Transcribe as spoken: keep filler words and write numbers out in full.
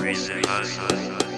Raise the